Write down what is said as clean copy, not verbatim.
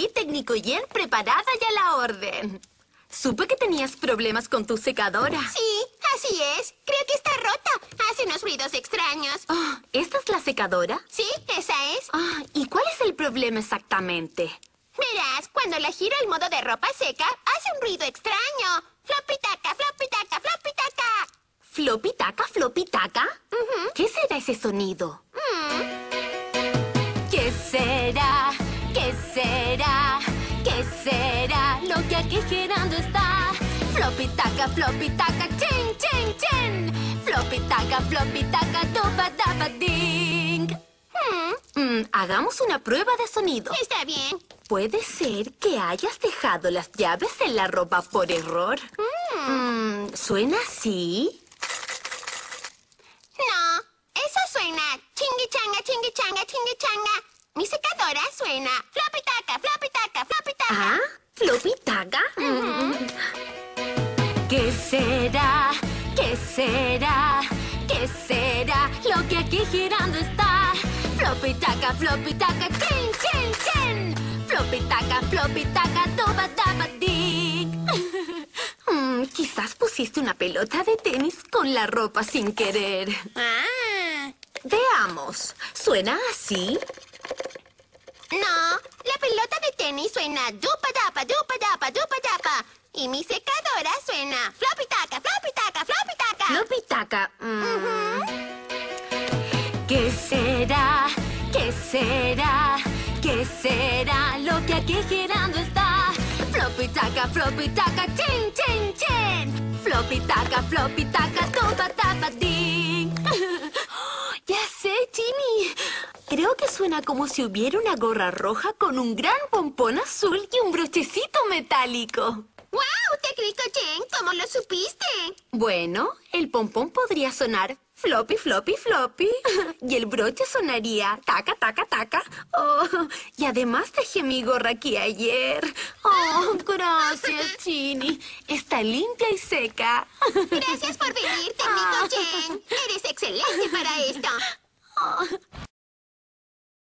aquí, Técnico Jen, preparada ya a la orden. Supe que tenías problemas con tu secadora. Sí, así es. Creo que está rota. Hace unos ruidos extraños. Oh, ¿esta es la secadora? Sí, esa es. Oh, ¿y cuál es el problema exactamente? Verás, cuando la giro al modo de ropa seca, hace un ruido extraño. ¡Flopitaca, flopitaca, flopitaca! ¿Flopitaca, flopitaca? ¿Qué será ese sonido? ¿Qué será? ¿Qué será? ¿Qué será lo que aquí girando está? Flopitaca, flopitaca, chin, chin, chin. Flopitaca, flopitaca, tobadabading. Hagamos una prueba de sonido. Está bien. Puede ser que hayas dejado las llaves en la ropa por error. ¿Suena así? No, eso suena chingui changa, chingui changa, chingui changa. Mi secadora suena flopitaca, flopitaca, flopitaca. ¿Ah? ¿Flopitaca? ¿Qué será? ¿Qué será? ¿Qué será lo que aquí girando está? Flopitaca, flopitaca, chin, chin, chin. Flopitaca, flopitaca, tobadabading. Quizás pusiste una pelota de tenis con la ropa sin querer. Veamos, ¿suena así? No, la pelota de tenis suena dupadapa, dupadapa, dupadapa. Y mi secadora suena flopitaca, flopitaca, flopitaca. Flopitaca. ¿Qué será? ¿Qué será? ¿Qué será lo que aquí girando está? Flopitaca, flopitaca, chin, chin, chin. Flopitaca, flopitaca, tobadabading. Ya sé, Jimmy. Creo que suena como si hubiera una gorra roja con un gran pompón azul y un brochecito metálico. ¡Wow, Técnico Jen! ¿Cómo lo supiste? Bueno, el pompón podría sonar floppy, floppy, floppy. Y el broche sonaría taca, taca, taca. Oh, y además dejé mi gorra aquí ayer. Oh, gracias, Chini. Está limpia y seca. Gracias por venir, Técnico Jen. Eres excelente para esto.